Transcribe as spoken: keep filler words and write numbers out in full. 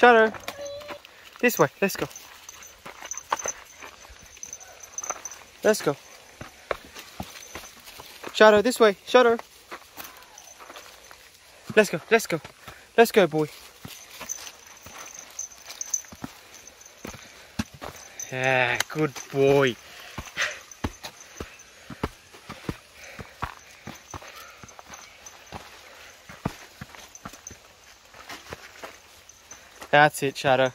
Shadow, this way, let's go. Let's go. Shadow, this way, Shadow. Let's go, let's go. Let's go, boy. Yeah, good boy. That's it, Shadow.